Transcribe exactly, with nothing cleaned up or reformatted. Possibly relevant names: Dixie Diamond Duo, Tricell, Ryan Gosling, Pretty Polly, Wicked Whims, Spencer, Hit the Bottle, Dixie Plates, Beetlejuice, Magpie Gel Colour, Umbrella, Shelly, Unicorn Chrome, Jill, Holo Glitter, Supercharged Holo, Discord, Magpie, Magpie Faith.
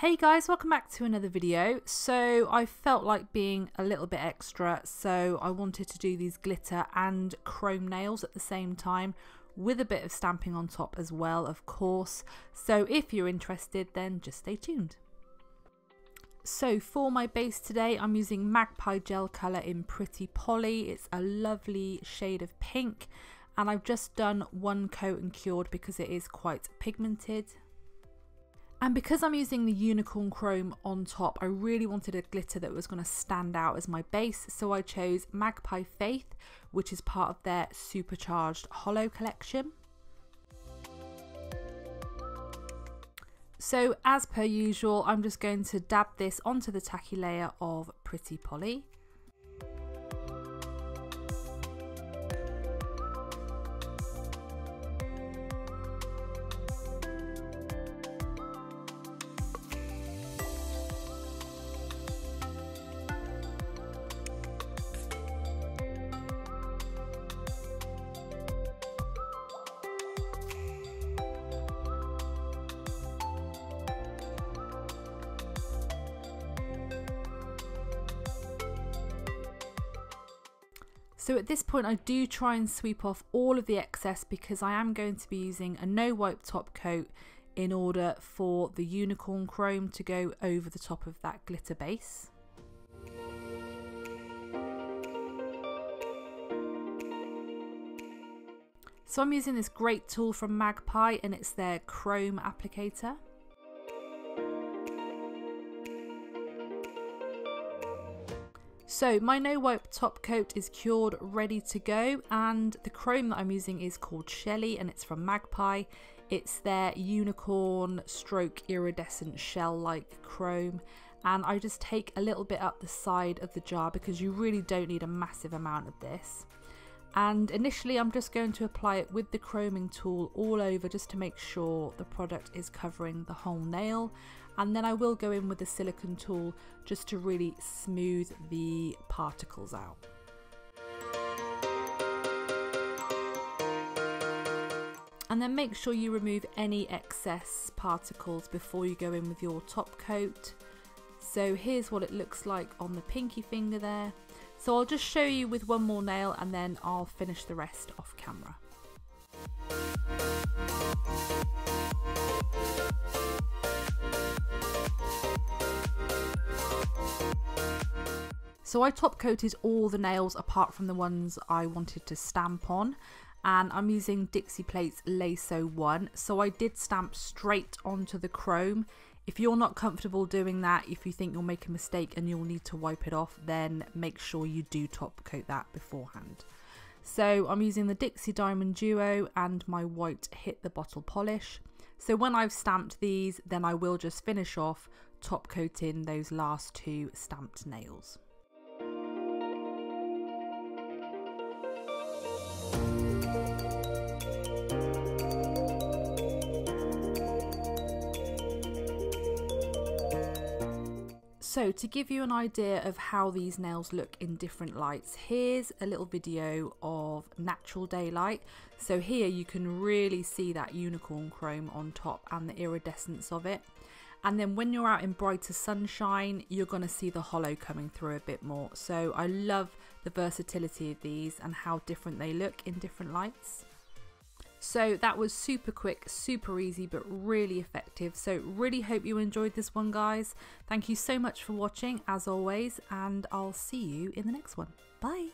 Hey guys, welcome back to another video. So I felt like being a little bit extra, so I wanted to do these glitter and chrome nails at the same time with a bit of stamping on top as well, of course. So if you're interested, then just stay tuned. So for my base today, I'm using Magpie Gel Colour in Pretty Polly. It's a lovely shade of pink, and I've just done one coat and cured because it is quite pigmented. And because I'm using the Unicorn Chrome on top, I really wanted a glitter that was going to stand out as my base, so I chose Magpie Faith, which is part of their Supercharged Holo collection. So as per usual, I'm just going to dab this onto the tacky layer of Pretty Polly. So at this point I do try and sweep off all of the excess because I am going to be using a no wipe top coat in order for the Unicorn Chrome to go over the top of that glitter base. So I'm using this great tool from Magpie, and it's their chrome applicator. So my no wipe top coat is cured, ready to go, and the chrome that I'm using is called Shelly, and it's from Magpie. It's their unicorn stroke iridescent shell-like chrome, and I just take a little bit up the side of the jar because you really don't need a massive amount of this. And initially I'm just going to apply it with the chroming tool all over just to make sure the product is covering the whole nail. And then I will go in with the silicone tool just to really smooth the particles out. And then make sure you remove any excess particles before you go in with your top coat. So here's what it looks like on the pinky finger there. So I'll just show you with one more nail and then I'll finish the rest off camera. So I top coated all the nails apart from the ones I wanted to stamp on, and I'm using Dixie Plates Lace O one. So I did stamp straight onto the chrome. If you're not comfortable doing that, if you think you'll make a mistake and you'll need to wipe it off, then make sure you do top coat that beforehand. So I'm using the Dixie Diamond Duo and my white Hit the Bottle polish. So when I've stamped these, then I will just finish off top coating those last two stamped nails. So to give you an idea of how these nails look in different lights, here's a little video of natural daylight. So here you can really see that unicorn chrome on top and the iridescence of it. And then when you're out in brighter sunshine, you're going to see the holo coming through a bit more. So I love the versatility of these and how different they look in different lights. So that was super quick, super easy, but really effective. So really hope you enjoyed this one, guys. Thank you so much for watching, as always, and I'll see you in the next one. Bye.